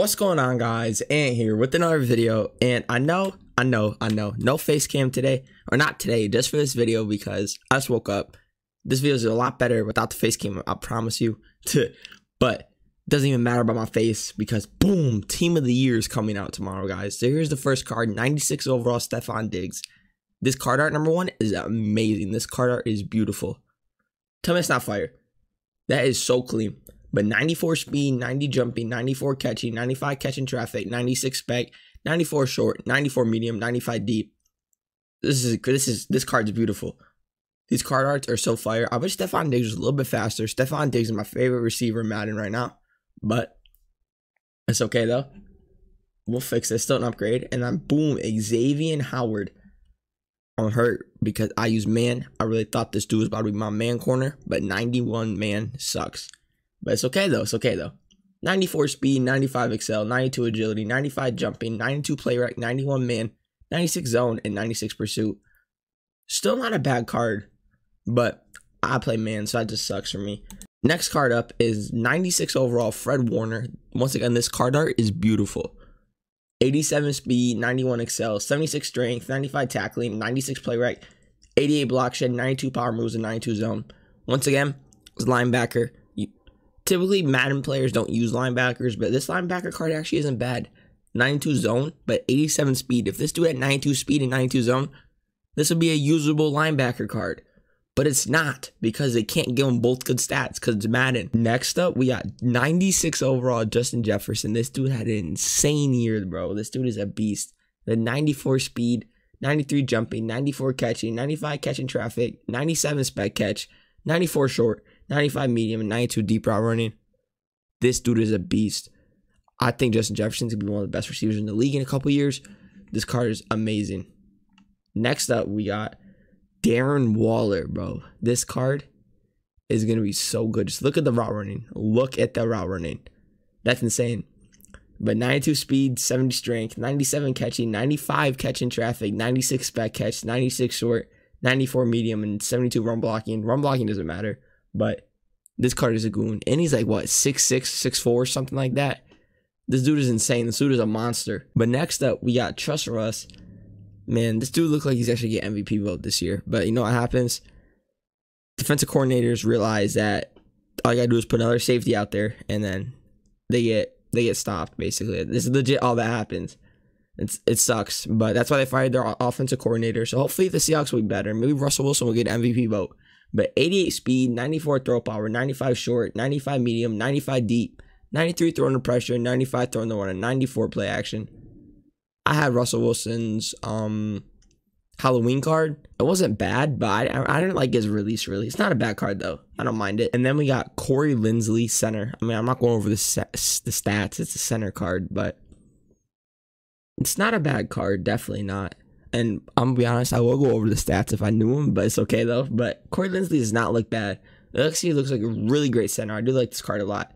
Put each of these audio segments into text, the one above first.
What's going on, guys? Ant here with another video, and I know no face cam today, or not today, just for this video, because I just woke up. This video is a lot better without the face cam, I promise you. But it doesn't even matter about my face, because boom, team of the year is coming out tomorrow, guys. So here's the first card, 96 overall Stefon Diggs. This card art number 1 is amazing. This card art is beautiful. Tell me it's not fire. That is so clean. But 94 speed, 90 jumping, 94 catching, 95 catching traffic, 96 spec, 94 short, 94 medium, 95 deep. This card's beautiful. These card arts are so fire. I wish Stefon Diggs was a little bit faster. Stefon Diggs is my favorite receiver in Madden right now, but it's okay though. We'll fix it. Still an upgrade. And I'm boom, Xavier Howard. I'm hurt because I use man. I really thought this dude was about to be my man corner, but 91 man sucks. But it's okay though, it's okay though. 94 speed, 95 excel, 92 agility, 95 jumping, 92 play rec, 91 man, 96 zone, and 96 pursuit. Still not a bad card, but I play man, so that just sucks for me. Next card up is 96 overall Fred Warner. Once again, this card art is beautiful. 87 speed, 91 excel, 76 strength, 95 tackling, 96 play rec, 88 block shed, 92 power moves, and 92 zone. Once again, it's linebacker. Typically, Madden players don't use linebackers, but this linebacker card actually isn't bad. 92 zone, but 87 speed. If this dude had 92 speed and 92 zone, this would be a usable linebacker card. But it's not, because they can't give him both good stats, because it's Madden. Next up, we got 96 overall Justin Jefferson. This dude had an insane year, bro. This dude is a beast. The 94 speed, 93 jumping, 94 catching, 95 catching traffic, 97 spec catch, 94 short, 95 medium, and 92 deep route running. This dude is a beast. I think Justin Jefferson's going to be one of the best receivers in the league in a couple years. This card is amazing. Next up, we got Darren Waller, bro. This card is going to be so good. Just look at the route running. Look at the route running. That's insane. But 92 speed, 70 strength, 97 catching, 95 catching traffic, 96 spec catch, 96 short, 94 medium, and 72 run blocking. Run blocking doesn't matter. But this card is a goon. And he's like, what, 6'6", 6'4", something like that. This dude is insane. This dude is a monster. But next up, we got Trust Russ. Man, this dude looks like he's actually getting MVP vote this year. But you know what happens? Defensive coordinators realize that all you got to do is put another safety out there. And then they get stopped, basically. This is legit all that happens. It sucks. But that's why they fired their offensive coordinator. So hopefully the Seahawks will be better. Maybe Russell Wilson will get an MVP vote. But 88 speed, 94 throw power, 95 short, 95 medium, 95 deep, 93 throw under pressure, 95 throw in the run, and 94 play action. I had Russell Wilson's Halloween card. It wasn't bad, but I didn't like his release, really. It's not a bad card, though. I don't mind it. And then we got Corey Linsley, center. I mean, I'm not going over the stats. It's a center card, but it's not a bad card. Definitely not. And I'm going to be honest, I will go over the stats if I knew him, but it's okay, though. But Corey Linsley does not look bad. It actually looks like a really great center. I do like this card a lot.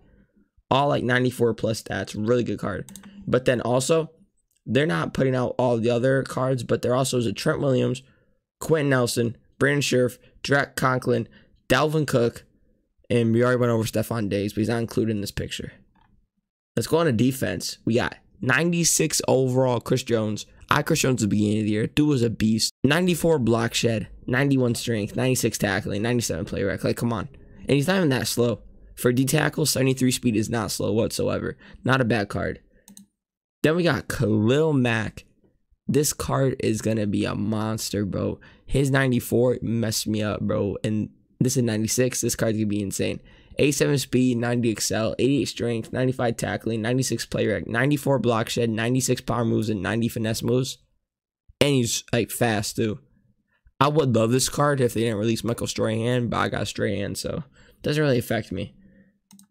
All, like, 94-plus stats. Really good card. But then also, they're not putting out all the other cards, but there also is a Trent Williams, Quentin Nelson, Brandon Scherf, Jack Conklin, Dalvin Cook, and we already went over Stefon Diggs, but he's not included in this picture. Let's go on to defense. We got 96 overall Chris Jones. Chris Jones at the beginning of the year. Dude was a beast. 94 block shed, 91 strength, 96 tackling, 97 play rec. Like, come on. And he's not even that slow. For D tackle, 73 speed is not slow whatsoever. Not a bad card. Then we got Khalil Mack. This card is going to be a monster, bro. His 94 messed me up, bro. And this is 96. This card's going to be insane. 87 speed, 90 excel, 88 strength, 95 tackling, 96 play rec, 94 block shed, 96 power moves, and 90 finesse moves. And he's like fast too. I would love this card if they didn't release Michael Strahan, but I got Strahan, so it doesn't really affect me.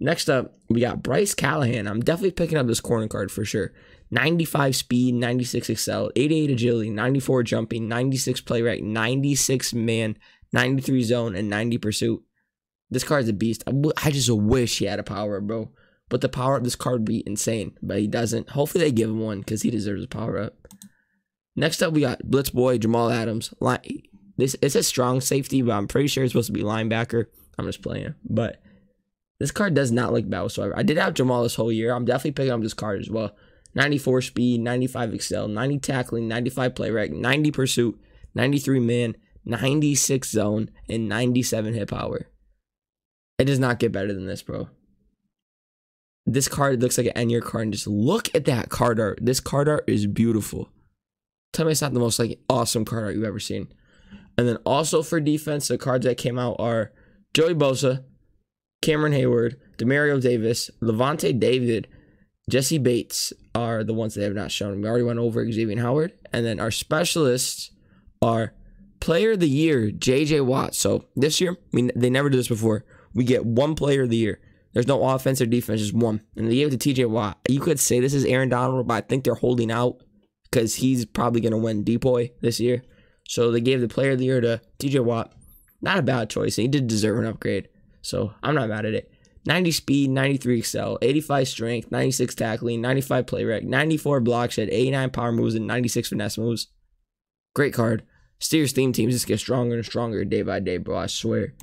Next up, we got Bryce Callahan. I'm definitely picking up this corner card for sure. 95 speed, 96 excel, 88 agility, 94 jumping, 96 play rec, 96 man, 93 zone, and 90 pursuit. This card's a beast. I just wish he had a power, bro. But the power of this card would be insane. But he doesn't. Hopefully they give him one, because he deserves a power up. Next up, we got Blitz Boy, Jamal Adams. It's a strong safety, but I'm pretty sure it's supposed to be linebacker. I'm just playing. But This card does not look bad whatsoever. I did have Jamal this whole year. I'm definitely picking up this card as well. 94 speed, 95 excel, 90 tackling, 95 play rec, 90 pursuit, 93 man, 96 zone, and 97 hit power. It does not get better than this, bro. This card looks like an end year card. And just look at that card art. This card art is beautiful. Tell me it's not the most like awesome card art you've ever seen. And then also for defense, the cards that came out are Joey Bosa, Cameron Hayward, Demario Davis, Lavonte David, Jesse Bates are the ones that have not shown. We already went over Xavier Howard. And then our specialists are Player of the Year, J.J. Watt. So this year, I mean, they never did this before. We get one Player of the Year. There's no offense or defense, just one. And they gave it to T.J. Watt. You could say this is Aaron Donald, but I think they're holding out because he's probably going to win DPOY this year. So they gave the Player of the Year to T.J. Watt. Not a bad choice. He did deserve an upgrade. So I'm not mad at it. 90 speed, 93 excel, 85 strength, 96 tackling, 95 play rec, 94 block shed, 89 power moves, and 96 finesse moves. Great card. Steers theme teams just get stronger and stronger day by day, bro. I swear.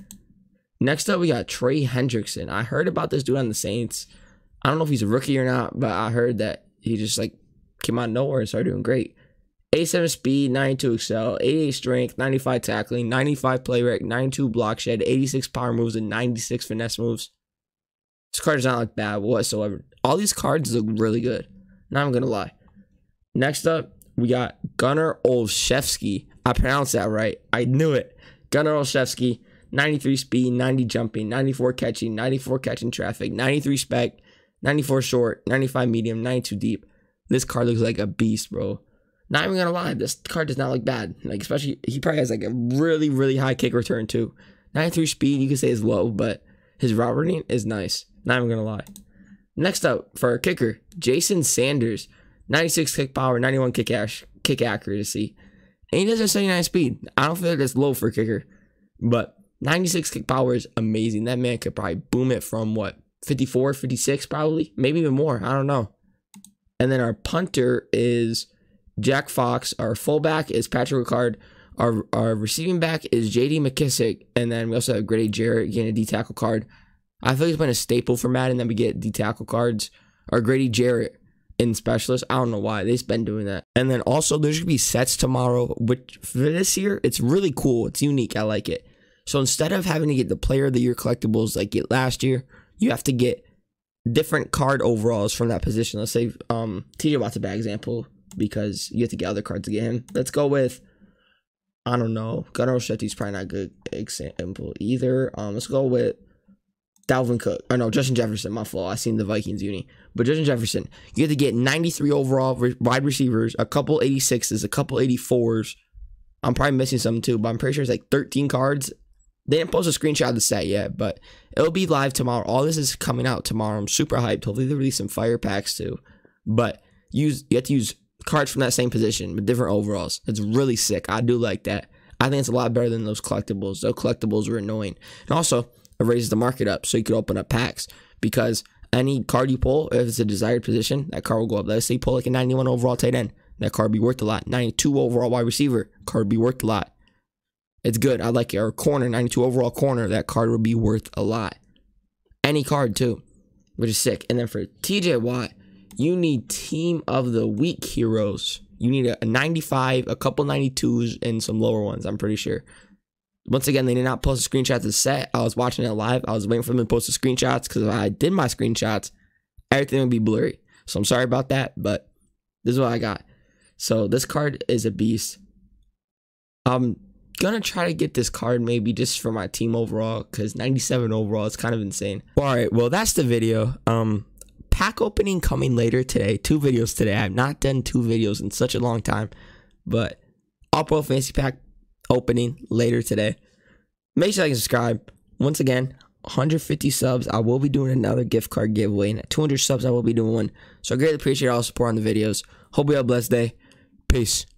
Next up, we got Trey Hendrickson. I heard about this dude on the Saints. I don't know if he's a rookie or not, but I heard that he just like came out of nowhere and started doing great. 87 speed, 92 excel, 88 strength, 95 tackling, 95 play rec, 92 block shed, 86 power moves, and 96 finesse moves. This card does not look bad whatsoever. All these cards look really good. Not going to lie. Next up, we got Gunner Olszewski. I pronounced that right. I knew it. Gunner Olszewski, 93 speed, 90 jumping, 94 catching, 94 catching traffic, 93 spec, 94 short, 95 medium, 92 deep. This card looks like a beast, bro. Not even going to lie, this card does not look bad. Like, especially, he probably has like a really, really high kick return too. 93 speed, you could say is low, but his route running is nice. Not even going to lie. Next up, for our kicker, Jason Sanders. 96 kick power, 91 kick accuracy. And he does have 79 speed. I don't feel like that's low for a kicker. But 96 kick power is amazing. That man could probably boom it from, what, 54, 56 probably? Maybe even more. I don't know. And then our punter is Jack Fox. Our fullback is Patrick Ricard. Our receiving back is JD McKissick. And then we also have Grady Jarrett getting a D tackle card. I feel like it's been a staple for Madden that we get D tackle cards. Or Grady Jarrett in specialist. I don't know why. They've been doing that. And then also there's going to be sets tomorrow, which for this year, it's really cool. It's unique. I like it. So instead of having to get the Player of the Year collectibles like it last year, you have to get different card overalls from that position. Let's say T.J. Watt's a bad example, because you have to get other cards to get him. Let's go with, I don't know, Gunner Olszewski's probably not a good example either. Let's go with Dalvin Cook. Or no, Justin Jefferson. My fault. I seen the Vikings uni. But Justin Jefferson, you have to get 93 overall wide receivers, a couple 86s, a couple 84s. I'm probably missing some too, but I'm pretty sure it's like 13 cards. They didn't post a screenshot of the set yet, but it'll be live tomorrow. All this is coming out tomorrow. I'm super hyped. Hopefully they release some fire packs too. But you have to use cards from that same position, but different overalls. It's really sick. I do like that. I think it's a lot better than those collectibles. Those collectibles were annoying. And also, it raises the market up, so you could open up packs, because any card you pull, if it's a desired position, that card will go up. Let's say you pull like a 91 overall tight end. That card would be worth a lot. 92 overall wide receiver. Card would be worth a lot. It's good. I like it. Or corner, 92 overall corner. That card would be worth a lot. Any card, too, which is sick. And then for T.J. Watt, you need team of the week heroes. You need a 95, a couple 92s, and some lower ones, I'm pretty sure. Once again, they did not post a screenshot of the set. I was watching it live. I was waiting for them to post the screenshots, because if I did my screenshots, everything would be blurry. So I'm sorry about that, but this is what I got. So this card is a beast. I'm going to try to get this card maybe just for my team overall, because 97 overall is kind of insane. All right, well, that's the video. Pack opening coming later today. 2 videos today. I've not done 2 videos in such a long time, but All Pro Fantasy Pack opening later today. Make sure you like and subscribe. Once again, 150 subs. I will be doing another gift card giveaway, and at 200 subs, I will be doing one. So I greatly appreciate all the support on the videos. Hope you have a blessed day. Peace.